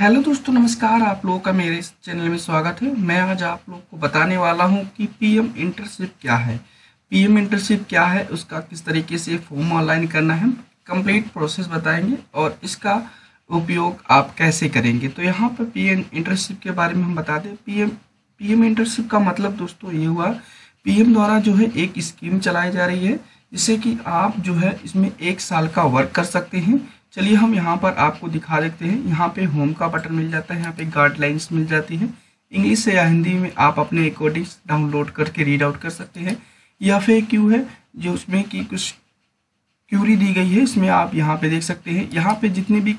Hello दोस्तों, नमस्कार। आप लोगों का मेरे इस चैनल में स्वागत है। मैं आज आप लोगों को बताने वाला हूं कि पीएम इंटर्नशिप क्या है, पीएम इंटर्नशिप क्या है, उसका किस तरीके से फॉर्म ऑनलाइन करना है, कंप्लीट प्रोसेस बताएंगे और इसका उपयोग आप कैसे करेंगे। तो यहां पर पीएम इंटर्नशिप के बारे में हम बता दें। पीएम इंटर्नशिप का मतलब दोस्तों ये हुआ, पीएम द्वारा जो है एक स्कीम चलाई जा रही है जिससे कि आप जो है इसमें 1 साल का वर्क कर सकते हैं। चलिए हम यहाँ पर आपको दिखा देते हैं। यहाँ पे होम का बटन मिल जाता है, यहाँ पे गाइडलाइंस मिल जाती है। इंग्लिश से या हिंदी में आप अपने अकॉर्डिंग डाउनलोड करके रीड आउट कर सकते हैं। या फिर क्यू है जो उसमें कि कुछ क्यूरी दी गई है, इसमें आप यहाँ पे देख सकते हैं। यहाँ पे जितनी भी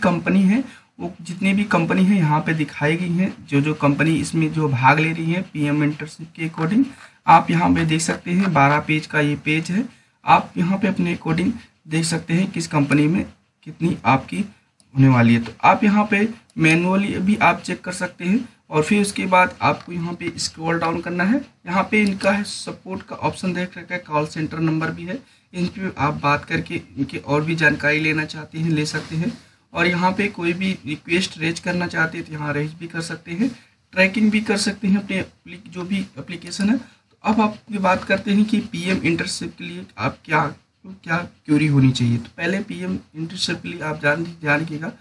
कंपनी है यहाँ पे दिखाई गई है, जो कंपनी इसमें जो भाग ले रही है पीएम इंटर्नशिप के अकॉर्डिंग, आप यहाँ पे देख सकते हैं। 12 पेज का ये पेज है। आप यहाँ पे अपने अकॉर्डिंग देख सकते हैं किस कंपनी में कितनी आपकी होने वाली है। तो आप यहाँ पे मैनुअली भी आप चेक कर सकते हैं और फिर उसके बाद आपको यहाँ पे स्क्रॉल डाउन करना है। यहाँ पे इनका है सपोर्ट का ऑप्शन देख रखा है, कॉल सेंटर नंबर भी है। इन पर आप बात करके इनके और भी जानकारी लेना चाहते हैं ले सकते हैं। और यहाँ पे कोई भी रिक्वेस्ट रेज करना चाहते हैं तो यहाँ रेज भी कर सकते हैं, ट्रैकिंग भी कर सकते हैं अपने जो भी एप्लीकेशन है। तो अब आप ये बात करते हैं कि पीएम इंटर्नशिप के लिए आप क्या क्यूरी होनी चाहिए। तो पहले पीएम इंटर्नशिप के लिए आप ध्यान रखिएगा,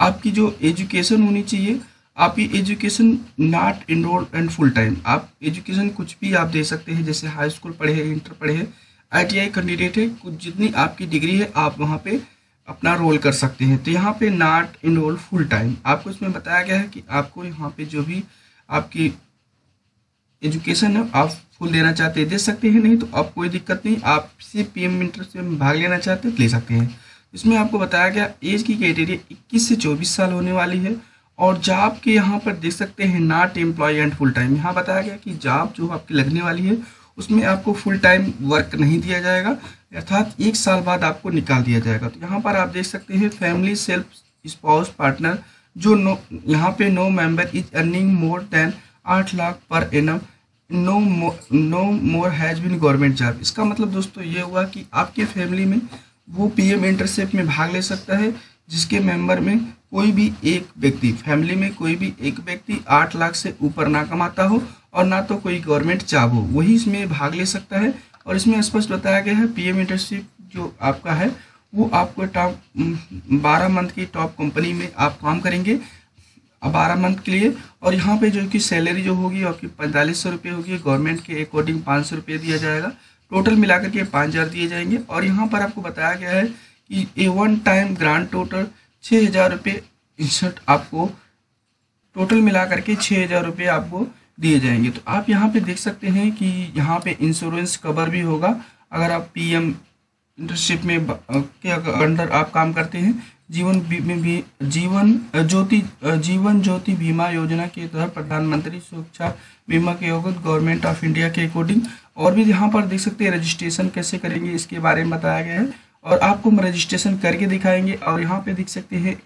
आपकी जो एजुकेशन होनी चाहिए, आपकी education not enrolled and full time. आप एजुकेशन कुछ भी आप दे सकते हैं, जैसे हाई स्कूल पढ़े हैं, इंटर पढ़े हैं, आईटीआई कैंडिडेट है, कुछ जितनी आपकी डिग्री है आप वहाँ पे अपना रोल कर सकते हैं। तो यहाँ पे नॉट एनरोल्ड फुल टाइम आपको इसमें बताया गया है कि आपको यहाँ पे जो भी आपकी एजुकेशन है आप फुल देना चाहते हैं दे सकते हैं, नहीं तो आप कोई दिक्कत नहीं, आप सिर्फ पीएम इंटर्नशिप में भाग लेना चाहते हैं ले सकते हैं। इसमें आपको बताया गया एज की क्राइटेरिया 21 से 24 साल होने वाली है। और जॉब के यहाँ पर देख सकते हैं not employ and full time. यहाँ बताया गया कि जॉब जो आपकी लगने वाली है उसमें आपको फुल टाइम वर्क नहीं दिया जाएगा, अर्थात 1 साल बाद आपको निकाल दिया जाएगा। तो यहाँ पर आप देख सकते हैं फैमिली, सेल्फ, स्पाउस, पार्टनर, जो नो, यहाँ पे no member is earning more than 8 lakh per annum, no more has been government job. इसका मतलब दोस्तों ये हुआ कि आपके फैमिली में वो पीएम इंटर्नशिप में भाग ले सकता है जिसके मेंबर में कोई भी एक व्यक्ति, फैमिली में कोई भी एक व्यक्ति 8 लाख से ऊपर ना कमाता हो और ना तो कोई गवर्नमेंट जॉब हो, वही इसमें भाग ले सकता है। और इसमें स्पष्ट बताया गया है पीएम इंटर्नशिप जो आपका है वो आपको टॉप 12 मंथ की टॉप कंपनी में आप काम करेंगे 12 मंथ के लिए। और यहाँ पे जो कि सैलरी जो होगी आपकी 4500 रुपये होगी, गवर्नमेंट के अकॉर्डिंग 500 रुपये दिया जाएगा, टोटल मिलाकर के 5000 दिए जाएंगे। और यहाँ पर आपको बताया गया है कि a one time grant total 6000 रुपये आपको टोटल मिला करके 6000 रुपये आपको दिए जाएंगे। तो आप यहाँ पे देख सकते हैं कि यहाँ पे इंश्योरेंस कवर भी होगा अगर आप पीएम इंटर्नशिप में के अंडर आप काम करते हैं। जीवन ज्योति बीमा योजना के तहत प्रधानमंत्री सुरक्षा बीमा के अंतर्गत गवर्नमेंट ऑफ इंडिया के अकॉर्डिंग। और भी यहाँ पर देख सकते हैं रजिस्ट्रेशन कैसे करेंगे इसके बारे में बताया गया है और आपको हम रजिस्ट्रेशन करके दिखाएंगे। और यहाँ पे देख सकते हैं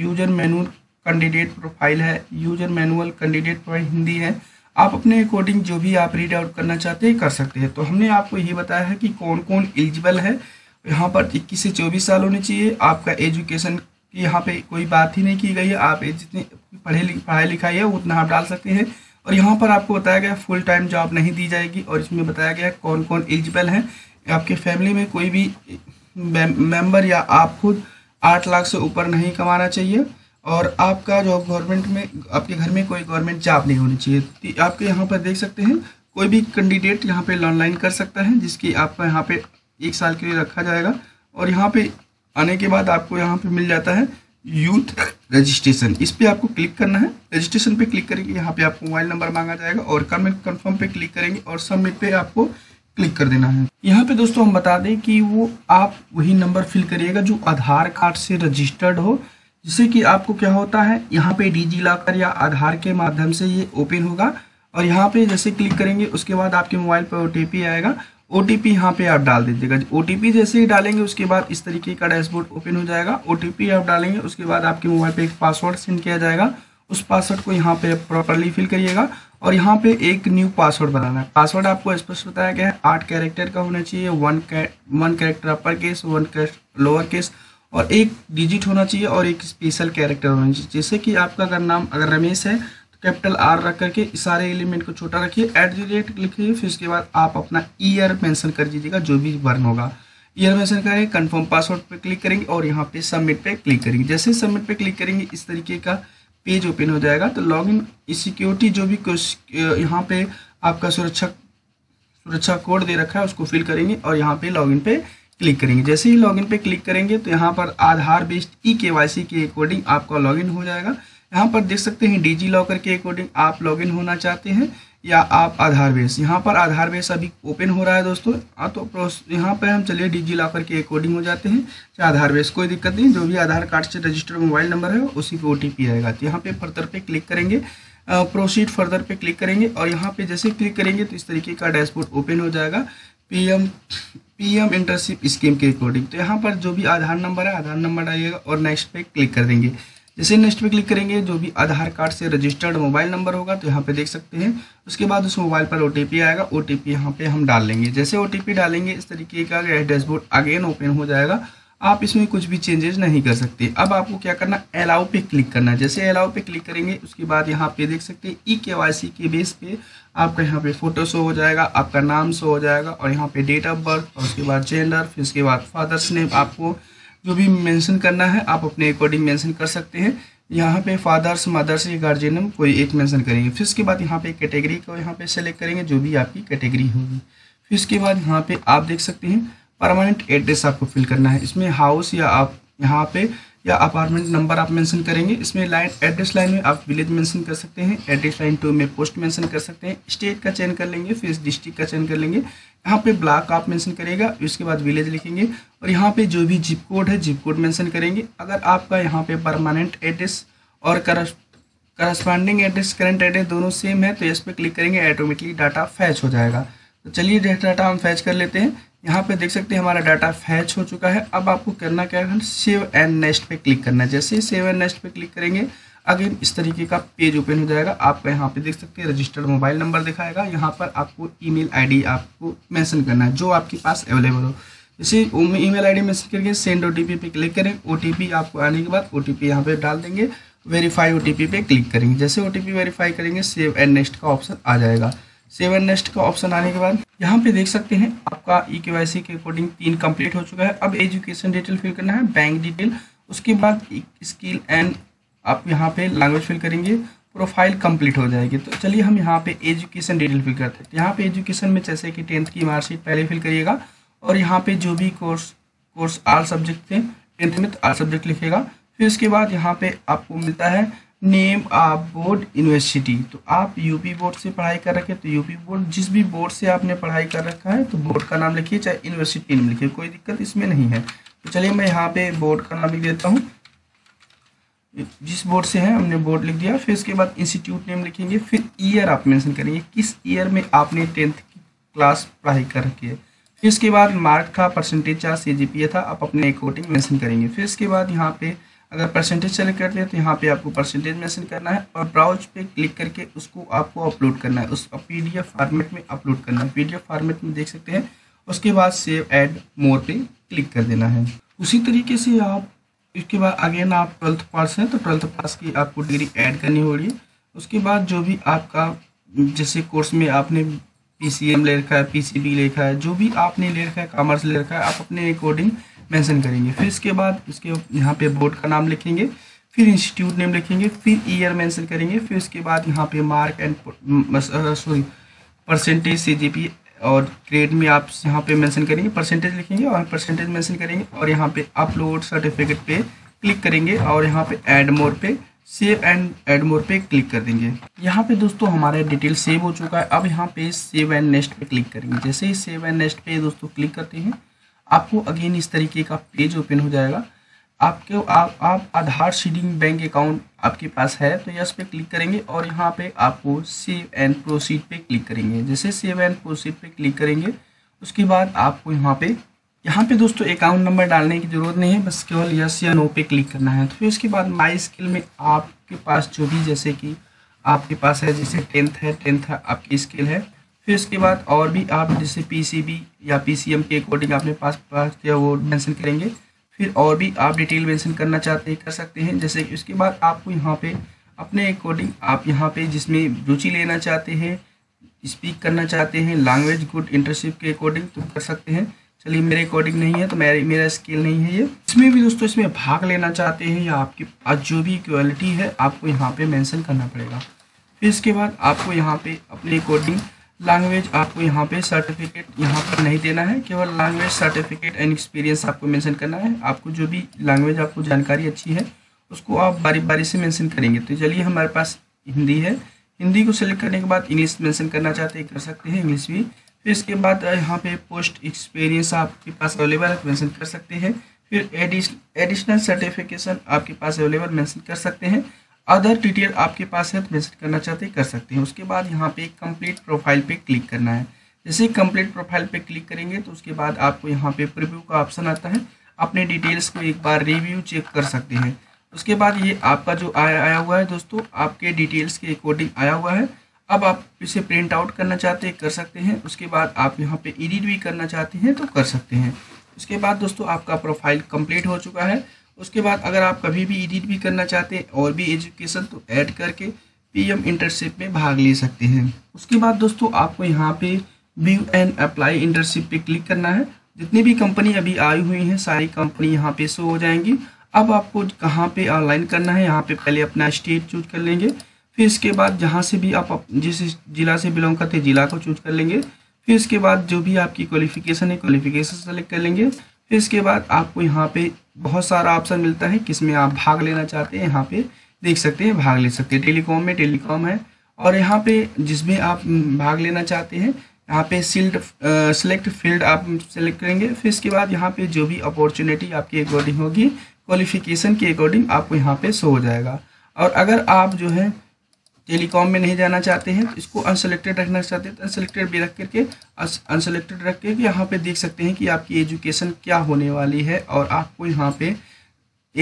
यूजर मैनुअल कैंडिडेट प्रोफाइल है, user manual candidate profile Hindi है। आप अपने अकॉर्डिंग जो भी आप रीड आउट करना चाहते हैं कर सकते हैं। तो हमने आपको ये बताया है कि कौन कौन एलिजिबल है। यहाँ पर 21 से 24 साल होने चाहिए, आपका एजुकेशन की यहाँ पे कोई बात ही नहीं की गई है, आप जितनी पढ़ाई लिखाई है उतना आप डाल सकते हैं। और यहाँ पर आपको बताया गया फुल टाइम जॉब नहीं दी जाएगी। और इसमें बताया गया कौन कौन एलिजिबल हैं। आपके फैमिली में कोई भी मेंबर या आप खुद 8 लाख से ऊपर नहीं कमाना चाहिए। और आपका जो गवर्नमेंट में आपके घर में कोई गवर्नमेंट जॉब नहीं होनी चाहिए। आपके यहाँ पर देख सकते हैं कोई भी कैंडिडेट यहाँ पर ऑनलाइन कर सकता है जिसकी आपका यहाँ पे 1 साल के लिए रखा जाएगा। और यहाँ पे आने के बाद आपको यहाँ पे मिल जाता है यूथ रजिस्ट्रेशन, इस पर आपको क्लिक करना है। रजिस्ट्रेशन पे क्लिक करेंगे, यहाँ पे आपको मोबाइल नंबर मांगा जाएगा और कन्फर्म पे क्लिक करेंगे और सबमिट पे आपको क्लिक कर देना है। यहाँ पे दोस्तों हम बता दें कि वो आप वही नंबर फिल करिएगा जो आधार कार्ड से रजिस्टर्ड हो, जिससे कि आपको क्या होता है यहाँ पे डिजिलॉकर या आधार के माध्यम से ये ओपन होगा। और यहाँ पे जैसे क्लिक करेंगे उसके बाद आपके मोबाइल पर OTP आएगा, OTP यहाँ पे आप डाल दीजिएगा। OTP जैसे ही डालेंगे उसके बाद इस तरीके का डैशबोर्ड ओपन हो जाएगा। OTP आप डालेंगे उसके बाद आपके मोबाइल पे एक पासवर्ड सेंड किया जाएगा, उस पासवर्ड को यहाँ पे प्रॉपरली फिल करिएगा। और यहाँ पे एक न्यू पासवर्ड बनाना है। पासवर्ड आपको स्पष्ट बताया गया है 8 कैरेक्टर का होना चाहिए, 1 character upper case, 1 character lower case और एक डिजिट होना चाहिए और एक स्पेशल कैरेक्टर होना चाहिए। जैसे कि आपका अगर नाम अगर रमेश है तो कैपिटल आर रख करके सारे एलिमेंट को छोटा रखिए, @ लिखिए, फिर उसके बाद आप अपना ईयर मेंशन कर दीजिएगा, जो भी भरना होगा ईयर मेंशन करेंगे, कंफर्म पासवर्ड पर क्लिक करेंगे और यहाँ पे सबमिट पे क्लिक करेंगे। जैसे सबमिट पे क्लिक करेंगे इस तरीके का पेज ओपन हो जाएगा। तो लॉगिन सिक्योरिटी जो भी यहाँ पे आपका सुरक्षा कोड दे रखा है उसको फिल करेंगे और यहाँ पे लॉगिन पे क्लिक करेंगे। जैसे ही लॉगिन पे क्लिक करेंगे तो यहाँ पर आधार बेस्ड eKYC के अकॉर्डिंग आपका लॉगिन हो जाएगा। यहाँ पर देख सकते हैं DigiLocker के अकॉर्डिंग आप लॉगिन होना चाहते हैं या आप आधार बेस, यहाँ पर आधार बेस अभी ओपन हो रहा है दोस्तों। तो यहाँ पर हम चलिए DigiLocker के अकॉर्डिंग हो जाते हैं या आधार बेस, कोई दिक्कत नहीं, जो भी आधार कार्ड से रजिस्टर्ड मोबाइल नंबर है उसी पे OTP आएगा। तो यहाँ पे फर्दर पे क्लिक करेंगे, प्रोसीड फर्दर पे क्लिक करेंगे और यहाँ पे जैसे क्लिक करेंगे तो इस तरीके का डैशबोर्ड ओपन हो जाएगा पीएम इंटर्नशिप स्कीम के अकॉर्डिंग। तो यहाँ पर जो भी आधार नंबर है आधार नंबर डालिएगा और नेक्स्ट पे क्लिक कर देंगे। जैसे नेक्स्ट पे क्लिक करेंगे जो भी आधार कार्ड से रजिस्टर्ड मोबाइल नंबर होगा तो यहाँ पे देख सकते हैं, उसके बाद उस मोबाइल पर OTP आएगा, OTP यहाँ पे हम डाल लेंगे। जैसे OTP डालेंगे इस तरीके का डैशबोर्ड अगेन ओपन हो जाएगा, आप इसमें कुछ भी चेंजेस नहीं कर सकते। अब आपको क्या करना, अलाउ पे क्लिक करना है। जैसे अलाउ पे क्लिक करेंगे उसके बाद यहाँ पे देख सकते हैं eKYC के बेस पे आपका यहाँ पे फोटो शो हो जाएगा, आपका नाम शो हो जाएगा और यहाँ पे डेट ऑफ बर्थ और उसके बाद जेंडर, फिर उसके बाद फादर्स नेम, आपको जो भी मेंशन करना है आप अपने अकॉर्डिंग मेंशन कर सकते हैं। यहाँ पे फादर्स मदर्स या गार्जियन नेम कोई एक मेंशन करेंगे, फिर उसके बाद यहाँ पे कैटेगरी को यहाँ पे सेलेक्ट करेंगे जो भी आपकी कैटेगरी होगी। फिर उसके बाद यहाँ पे आप देख सकते हैं परमानेंट एड्रेस आपको फिल करना है, इसमें हाउस या आप यहाँ पे या अपार्टमेंट नंबर आप मेंशन करेंगे। इसमें लाइन एड्रेस लाइन में आप विलेज मेंशन कर सकते हैं, एड्रेस लाइन 2 में पोस्ट मेंशन कर सकते हैं, स्टेट का चयन कर लेंगे, फिर डिस्ट्रिक्ट का चयन कर लेंगे, यहाँ पे ब्लॉक आप मेंशन करेगा, उसके बाद विलेज लिखेंगे और यहाँ पे जो भी जिप कोड है जिप कोड मेंशन करेंगे। अगर आपका यहाँ पे परमानेंट एड्रेस और करस्पॉन्डिंग एड्रेस करंट एड्रेस दोनों सेम है तो इस पर क्लिक करेंगे, ऑटोमेटिकली डाटा फैच हो जाएगा। तो चलिए डाटा हम फैच कर लेते हैं। यहाँ पे देख सकते हैं हमारा डाटा फैच हो चुका है। अब आपको करना क्या है, सेव एंड नेक्स्ट पे क्लिक करना है। जैसे ही सेव एंड नेक्स्ट पे क्लिक करेंगे अगेन इस तरीके का पेज ओपन हो जाएगा। आपका यहाँ पे देख सकते हैं रजिस्टर्ड मोबाइल नंबर दिखाएगा, यहाँ पर आपको ईमेल आईडी आपको मेंशन करना है जो आपके पास अवेलेबल हो। जैसे ईमेल आईडी मेंशन करके सेंड OTP पे क्लिक करें, OTP आपको आने के बाद OTP यहाँ पे डाल देंगे, वेरीफाई OTP पे क्लिक करेंगे। जैसे OTP वेरीफाई करेंगे सेव एंड नेक्स्ट का ऑप्शन आ जाएगा। सेव एंड नेक्स्ट का ऑप्शन आने के बाद यहाँ पे देख सकते हैं आपका eKYC के अकॉर्डिंग 3 कंप्लीट हो चुका है। अब एजुकेशन डिटेल फिल करना है, बैंक डिटेल, उसके बाद स्किल एंड आप यहाँ पे लैंग्वेज फिल करेंगे, प्रोफाइल कंप्लीट हो जाएगी। तो चलिए हम यहाँ पे एजुकेशन डिटेल फिल करते हैं। यहाँ पे एजुकेशन में जैसे कि 10th की मार्कशीट पहले फिल करिएगा और यहाँ पे जो भी कोर्स आल सब्जेक्ट थे 10th में आल सब्जेक्ट लिखेगा। फिर उसके बाद यहाँ पे आपको मिलता है नेम ऑफ बोर्ड यूनिवर्सिटी, तो आप यूपी बोर्ड से पढ़ाई कर रखे तो यूपी बोर्ड, जिस भी बोर्ड से आपने पढ़ाई कर रखा है तो बोर्ड का नाम लिखिए, चाहे यूनिवर्सिटी नेम लिखिए, कोई दिक्कत इसमें नहीं है। तो चलिए मैं यहाँ पे बोर्ड का नाम लिख देता हूँ, जिस बोर्ड से है हमने बोर्ड लिख दिया। फिर उसके बाद इंस्टीट्यूट नेम लिखेंगे, फिर ईयर आप मेंशन करेंगे किस ईयर में आपने 10th की क्लास पढ़ाई कर रखी है। फिर उसके बाद मार्क था, परसेंटेज था, CGPA था, आप अपने अकॉर्डिंग मेंशन करेंगे। फिर उसके बाद यहाँ पे अगर परसेंटेज सेलेक्ट करते हैं तो यहाँ पे आपको परसेंटेज मेंशन करना है और ब्राउज पे क्लिक करके उसको आपको अपलोड करना है, उस PDF फॉर्मेट में अपलोड करना है, PDF फॉर्मेट में देख सकते हैं। उसके बाद सेव एड मोर पे क्लिक कर देना है। उसी तरीके से आप इसके बाद अगेन आप 12th पास हैं तो 12th पास की आपको डिग्री ऐड करनी हो रही है। उसके बाद जो भी आपका जैसे कोर्स में आपने PCM ले रखा है, PCB ले रखा है, जो भी आपने ले रखा है, कॉमर्स ले रखा है, आप अपने अकॉर्डिंग मेंशन करेंगे। फिर इसके बाद इसके यहाँ पे बोर्ड का नाम लिखेंगे, फिर इंस्टीट्यूट नेम लिखेंगे, फिर ईयर मेंशन करेंगे। फिर इसके बाद यहाँ पे मार्क एंड परसेंटेज CGPA और ग्रेड में आप यहाँ पे मेंशन करेंगे, परसेंटेज लिखेंगे और परसेंटेज मेंशन करेंगे और यहाँ पे अपलोड सर्टिफिकेट पे क्लिक करेंगे और यहाँ पे ऐड मोर पे सेव एंड ऐड मोर पे क्लिक कर देंगे। यहाँ पे दोस्तों हमारा डिटेल सेव हो चुका है। अब यहाँ पे सेव एंड नेक्स्ट पे क्लिक करेंगे। जैसे ही सेव एंड नेक्स्ट पे दोस्तों क्लिक करते हैं आपको अगेन इस तरीके का पेज ओपन हो जाएगा। आपके आप आधार सीडिंग बैंक अकाउंट आपके पास है तो यस पे क्लिक करेंगे और यहाँ पे आपको सेव एंड प्रोसीड पे क्लिक करेंगे। जैसे सेव एंड प्रोसीड पे क्लिक करेंगे उसके बाद आपको यहाँ पे दोस्तों अकाउंट नंबर डालने की ज़रूरत नहीं है, बस केवल यस या नो पे क्लिक करना है। तो फिर उसके बाद माई स्किल में आपके पास जो भी जैसे कि आपके पास है, जैसे 10th है आपकी स्किल है। फिर उसके बाद और भी आप जैसे PCB या PCM के अकॉर्डिंग आपने पास किया वो मेंशन करेंगे। फिर और भी आप डिटेल मेंशन करना चाहते हैं कर सकते हैं। जैसे कि उसके बाद आपको यहाँ पे अपने अकॉर्डिंग आप यहाँ पे जिसमें रुचि लेना चाहते हैं, स्पीक करना चाहते हैं लैंग्वेज गुड इंटर्नशिप के अकॉर्डिंग तो कर सकते हैं। चलिए मेरे अकॉर्डिंग नहीं है तो मेरा स्किल नहीं है ये। इसमें भी दोस्तों इसमें भाग लेना चाहते हैं या आपके पास जो भी क्वालिटी है आपको यहाँ पर मैंसन करना पड़ेगा। फिर इसके बाद आपको यहाँ पर अपने अकॉर्डिंग लैंग्वेज आपको यहाँ पे सर्टिफिकेट यहाँ पर नहीं देना है, केवल लैंग्वेज सर्टिफिकेट एंड एक्सपीरियंस आपको मेंशन करना है। आपको जो भी लैंग्वेज आपको जानकारी अच्छी है उसको आप बारी बारी से मेंशन करेंगे। तो चलिए हमारे पास हिंदी है, हिंदी को सेलेक्ट करने के बाद इंग्लिश मेंशन करना चाहते हैं कर सकते हैं इंग्लिश भी। फिर इसके बाद यहाँ पे पोस्ट एक्सपीरियंस आपके पास अवेलेबल है मेंशन कर सकते हैं। फिर एडिशनल सर्टिफिकेशन आपके पास अवेलेबल मेंशन कर सकते हैं। अदर डिटेल आपके पास है तो मेंशन करना चाहते हैं कर सकते हैं। उसके बाद यहाँ पे कंप्लीट प्रोफाइल पे क्लिक करना है। जैसे कंप्लीट प्रोफाइल पे क्लिक करेंगे तो उसके बाद आपको यहाँ पे प्रीव्यू का ऑप्शन आता है, अपने डिटेल्स को एक बार रिव्यू चेक कर सकते हैं। उसके बाद ये आपका जो आया हुआ है दोस्तों आपके डिटेल्स के अकॉर्डिंग आया हुआ है। अब आप इसे प्रिंट आउट करना चाहते हैं कर सकते हैं। उसके बाद आप यहाँ पर एडिट भी करना चाहते हैं तो कर सकते हैं। उसके बाद दोस्तों आपका प्रोफाइल कंप्लीट हो चुका है। उसके बाद अगर आप कभी भी एडिट भी करना चाहते हैं और भी एजुकेशन तो ऐड करके पीएम इंटर्नशिप में भाग ले सकते हैं। उसके बाद दोस्तों आपको यहाँ पे व्यू एंड अप्लाई इंटर्नशिप पे क्लिक करना है। जितनी भी कंपनी अभी आई हुई हैं सारी कंपनी यहाँ पे शो हो जाएंगी। अब आपको कहाँ पे ऑनलाइन करना है, यहाँ पे पहले अपना स्टेट चूज कर लेंगे। फिर इसके बाद जहाँ से भी आप जिस जिला से बिलोंग करते हैं जिला को चूज कर लेंगे। फिर इसके बाद जो भी आपकी क्वालिफिकेशन है क्वालिफिकेशन सेलेक्ट कर लेंगे। फिर इसके बाद आपको यहाँ पे बहुत सारा ऑप्शन मिलता है किसमें आप भाग लेना चाहते हैं, यहाँ पे देख सकते हैं भाग ले सकते हैं। टेलीकॉम में टेलीकॉम है और यहाँ पे जिसमें आप भाग लेना चाहते हैं यहाँ पे सिलेक्ट फील्ड आप सेलेक्ट करेंगे। फिर इसके बाद यहाँ पे जो भी अपॉर्चुनिटी आपके अकॉर्डिंग होगी क्वालिफिकेशन के अकॉर्डिंग आपको यहाँ पे शो हो जाएगा। और अगर आप जो है टेलीकॉम में नहीं जाना चाहते हैं तो इसको अनसेलेक्टेड रखना चाहते हैं तो अनसेलेक्टेड भी रख करके यहाँ पे देख सकते हैं कि आपकी एजुकेशन क्या होने वाली है और आपको यहाँ पे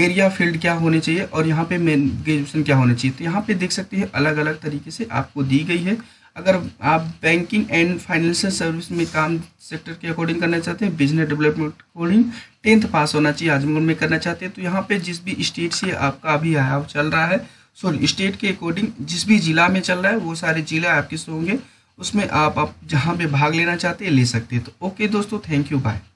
एरिया फील्ड क्या होने चाहिए और यहाँ पे मेन ग्रेजुएशन क्या होने चाहिए। तो यहाँ पे देख सकते हैं अलग अलग तरीके से आपको दी गई है। अगर आप बैंकिंग एंड फाइनेंशियल सर्विस में काम सेक्टर के अकॉर्डिंग करना चाहते हैं, बिजनेस डेवलपमेंट अकॉर्डिंग 10th पास होना चाहिए आजमगढ़ में करना चाहते हैं तो यहाँ पर जिस भी स्टेट से आपका अभी आया चल रहा है स्टेट के अकॉर्डिंग जिस भी ज़िला में चल रहा है वो सारे ज़िले आपके होंगे, उसमें आप जहाँ पे भाग लेना चाहते हैं ले सकते हैं। तो ओके दोस्तों, थैंक यू, बाय।